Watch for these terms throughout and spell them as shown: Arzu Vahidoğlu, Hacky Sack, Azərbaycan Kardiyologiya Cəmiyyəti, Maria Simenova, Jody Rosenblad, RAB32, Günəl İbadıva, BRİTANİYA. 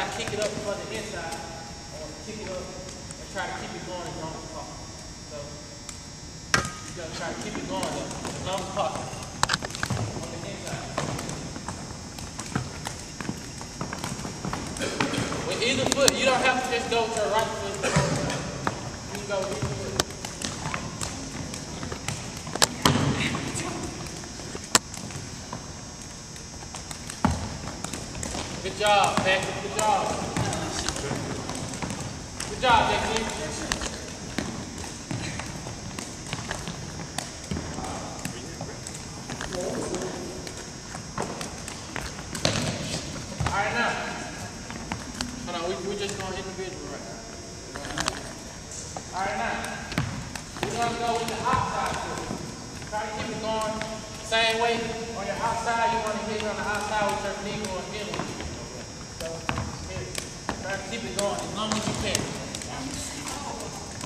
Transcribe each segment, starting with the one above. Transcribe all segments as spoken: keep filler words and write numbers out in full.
I kick it up from the inside, I want to kick it up and try to keep it going as long as possible. So you gotta try to keep it going though, as long as possible. On the inside. With either foot, you don't have to just go to the right foot. You can go with either foot. Good job, Hacky. Good job. Good job, Hacky. All right, now. Hold on, we, we're just going individual right now. All right, now. We're going to go with the outside foot. Try to keep it going same way. On your outside, you want to hit it on the outside with your knee going inward. So, here, try to keep it going as long as you can.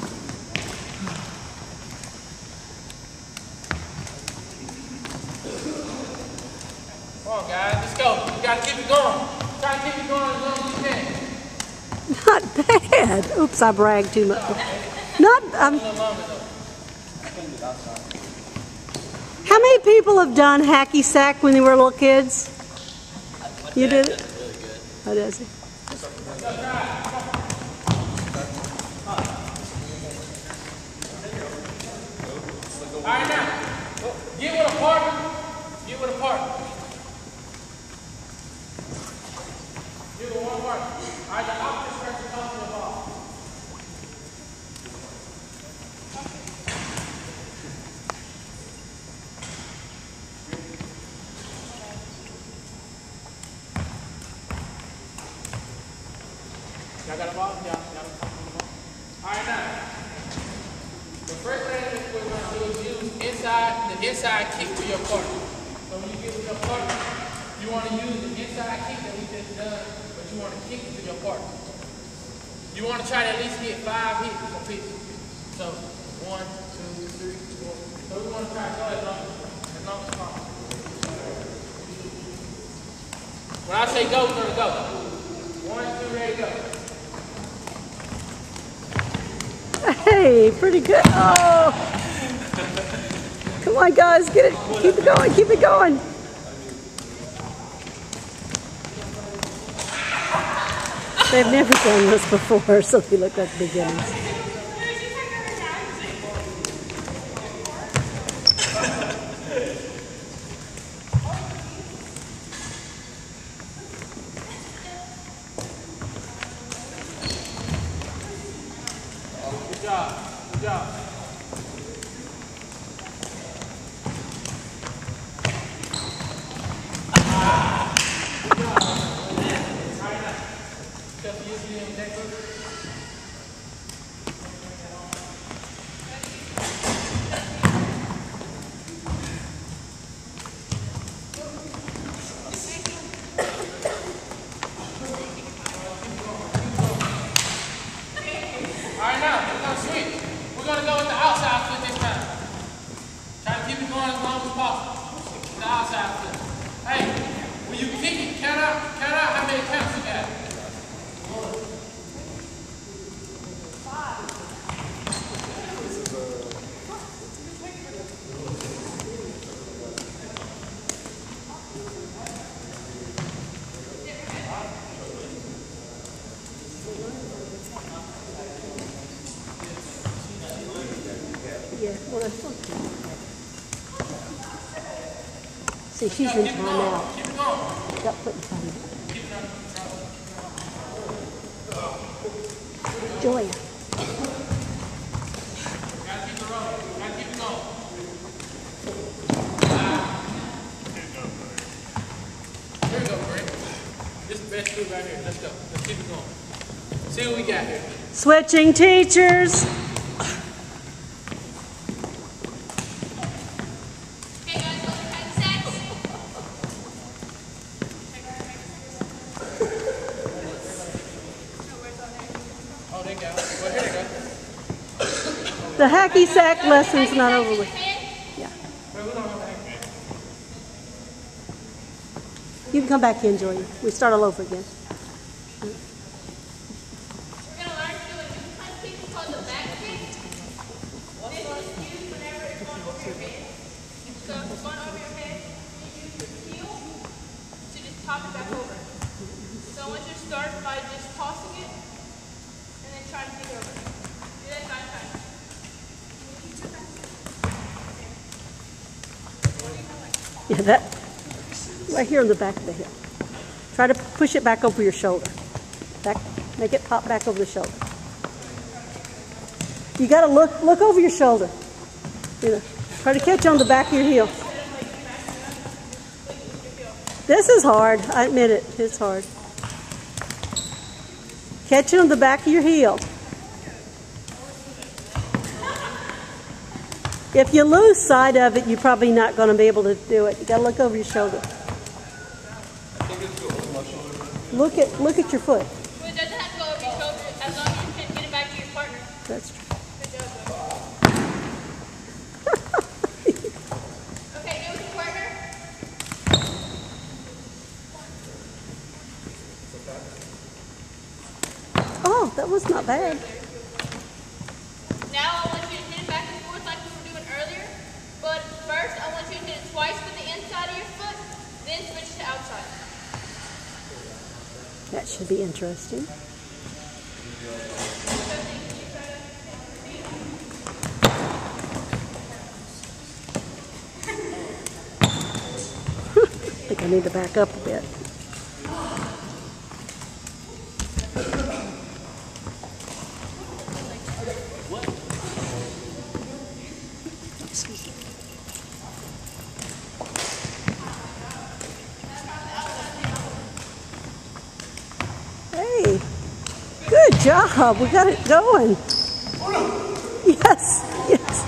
Come on, guys, let's go. You gotta keep it going. Try to keep it going as long as you can. Not bad. Oops, I bragged too much. Not. I'm, how many people have done Hacky Sack when they were little kids? You did it? How does it? All right, now. Get with a partner. Get with a partner. Get with one partner. All right, the opposite stretch comes to the ball. Y'all got a ball? Yeah, y'all got a ball. Alright, now. The first thing we're going to do is use inside, the inside kick with your partner. So when you get with your partner, you want to use the inside kick that we just done, but you want to kick it to your partner. You want to try to at least get five hits a pitch. So, one, two, three, four. So we want to try to go as long as long as possible. When I say go, we're going to go. One, two, ready, go. Hey, pretty good. Oh, come on, guys, get it. Keep it going. Keep it going. They've never done this before, so they look like beginners. Good job. Good job. Ah. Good job. All right, now. Just use the index. All right, now. We're going to go with the outside foot this time. Try to keep it going as long as possible. The outside foot. Hey, when you kick it, count out, count out how many counts you got. Five. Yeah, well, that's okay. See, she's in time now. Got put in time. Joya. Gotta keep it rolling. Gotta keep it going. Here we go, Brent. This is the best food right here. Let's go. Let's keep it going. See what we got here. Switching teachers. The Hacky Sack lesson's not over with. Yeah. You can come back in, Jordan. We start all over again. pop it back over. So I want you to start by just tossing it and then trying to get over. Do that five times. Yeah, that right here on the back of the hip. Try to push it back over your shoulder. Back, make it pop back over the shoulder. You got to look look over your shoulder. You know, try to catch on the back of your heel. This is hard. I admit it. It's hard. Catch it on the back of your heel. If you lose sight of it, you're probably not going to be able to do it. You got to look over your shoulder. Look at look at your foot. Well, it doesn't have to go over your shoulder as long as you can get it back to your partner. That's true. Okay, go with your partner. Oh, that was not bad. Now I want you to hit it back and forth like we were doing earlier. But first, I want you to hit it twice with the inside of your foot, then switch to outside. That should be interesting. I think I need to back up a bit. Good job, we got it going. Yes, yes.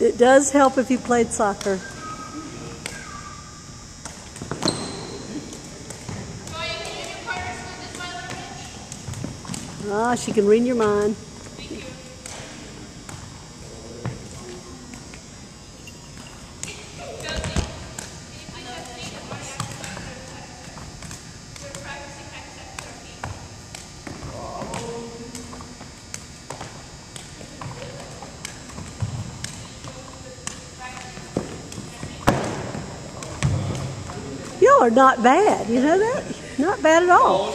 It does help if you played soccer. Ah, she can read your mind. Thank you. Y'all are not bad, you know that? Not bad at all.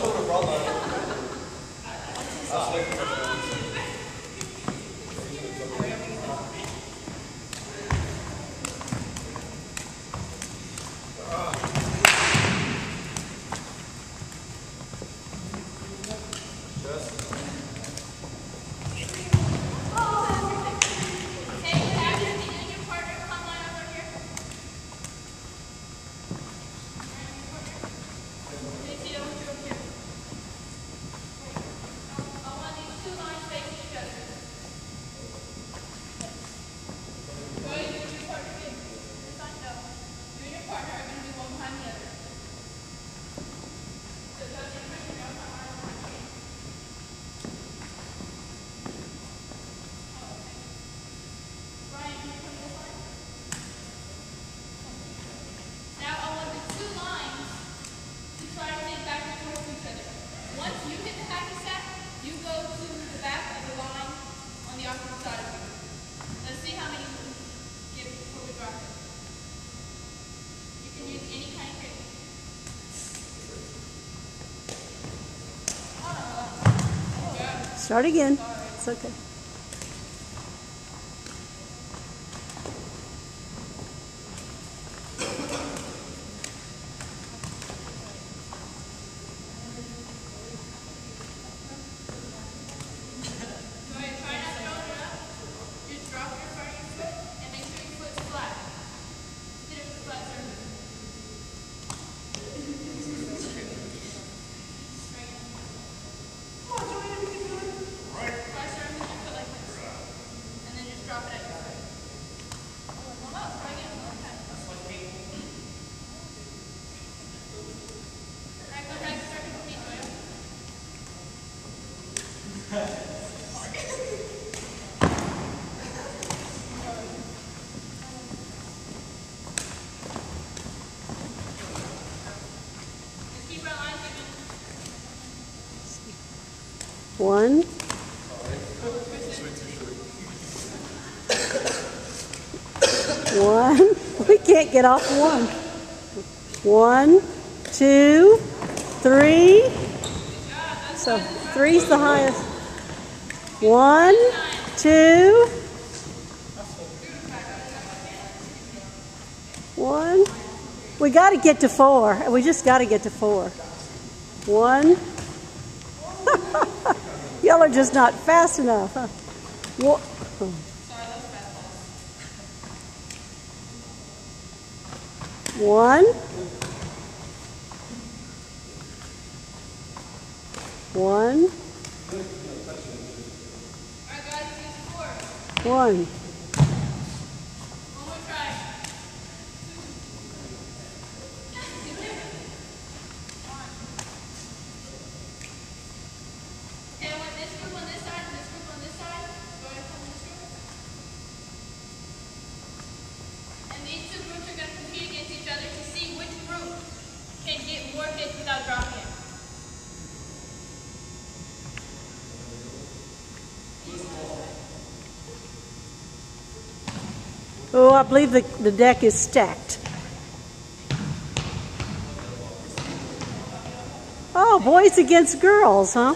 Start again. It's okay. Thank you. one. One. We can't get off one. One, two, three. So three's the highest. One, two. One. We got to get to four. We just got to get to four. One. Y'all are just not fast enough. Huh? What? One. One. One. Oh, I believe the, the deck is stacked. Oh, boys against girls, huh?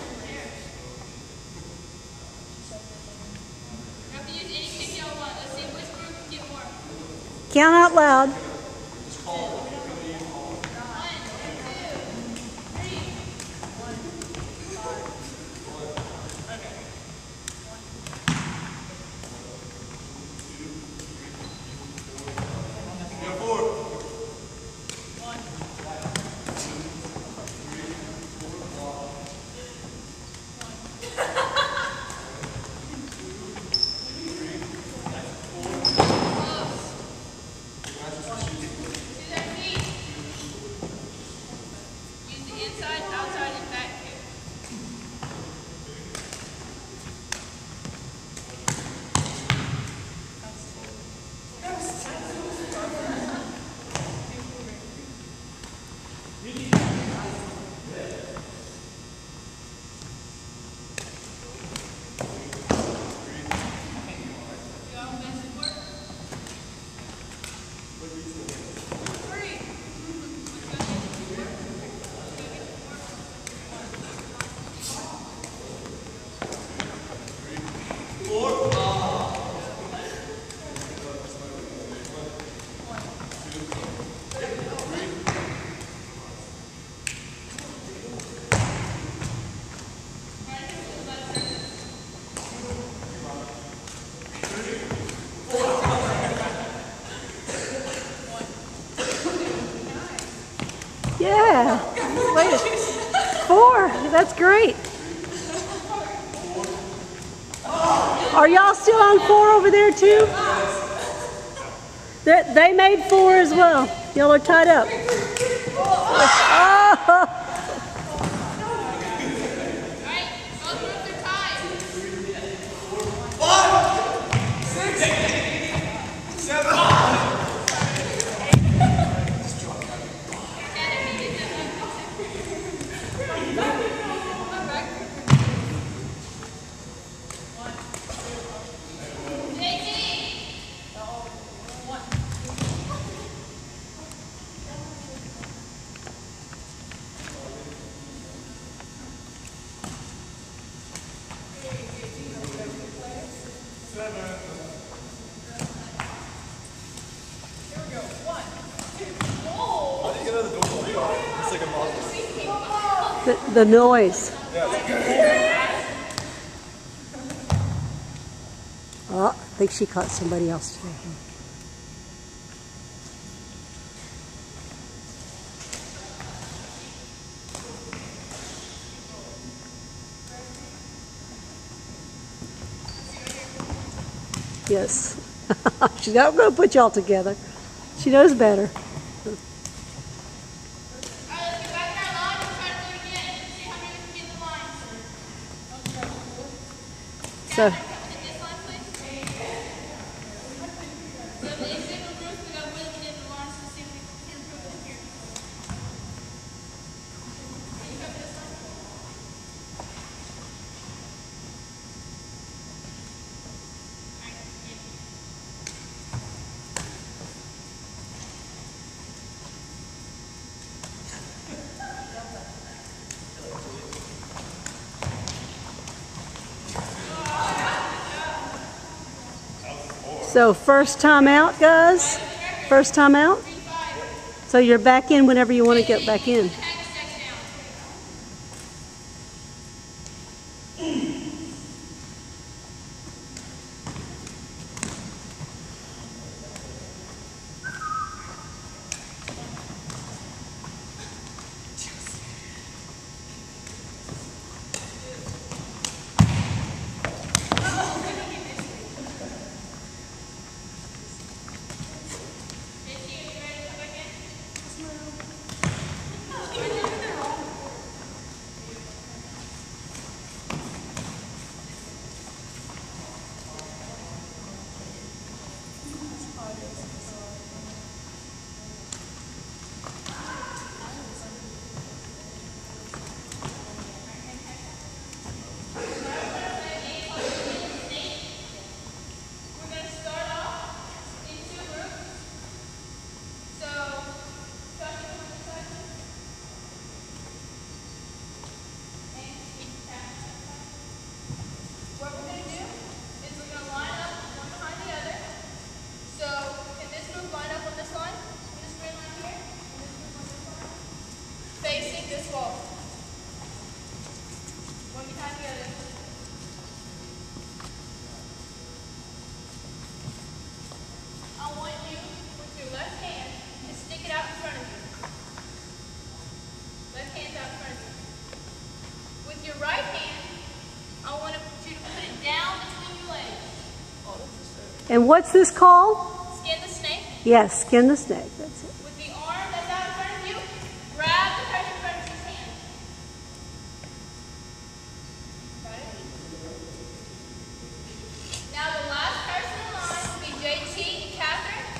Count out loud. Yeah. Wait. Four. That's great. Are y'all still on four over there too? They're, they made four as well. Y'all are tied up. Oh. The, the noise. Oh, I think she caught somebody else today. Yes. She's not going to put y'all together. She knows better. So, So first time out, guys. First time out. So you're back in whenever you want to get back in. And what's this called? Skin the snake. Yes, skin the snake. That's it. With the arm that's out in front of you, grab the person in front of your hand. Got it? Now the last person in line will be J T and Catherine.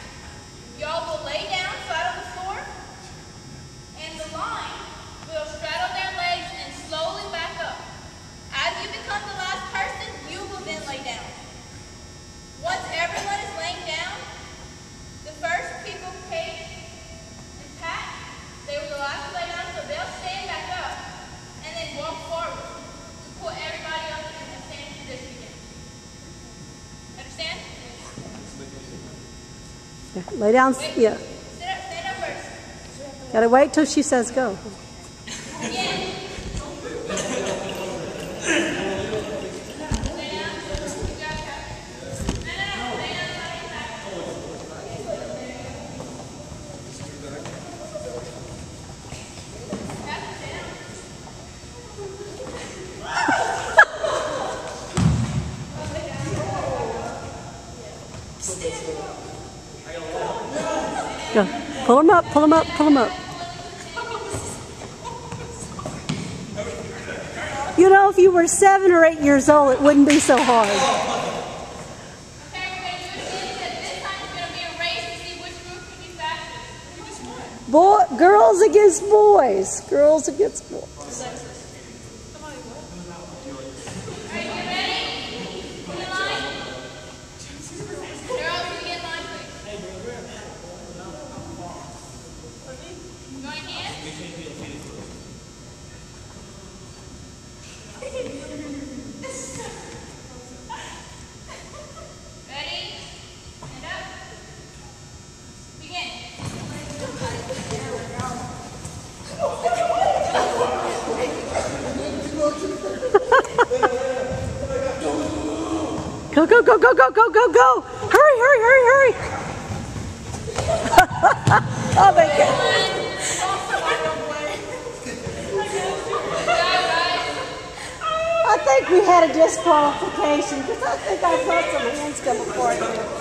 Y'all will lay down flat on the floor, and the line will straddle their legs and slowly back up. As you become the last person, you will then lay down. Once everyone is laying down, the first people Kate and Pat, they were the last to lay down, so they'll stand back up and then walk forward to put everybody up in the same position again. Understand? Yeah, lay down. Wait, yeah. Sit up, stand up first. Gotta wait till she says go. Again. Go. Pull them up, pull them up, pull them up. You know, if you were seven or eight years old, it wouldn't be so hard. Okay, everybody, you're seeing that this time it's going to be a race to see which group can be fastest. Boy, girls against boys. Girls against boys. Go, go, go, go, go, go, go, go. Hurry, hurry, hurry, hurry. Oh, my God. I think we had a disqualification because I think I felt some hands coming forward.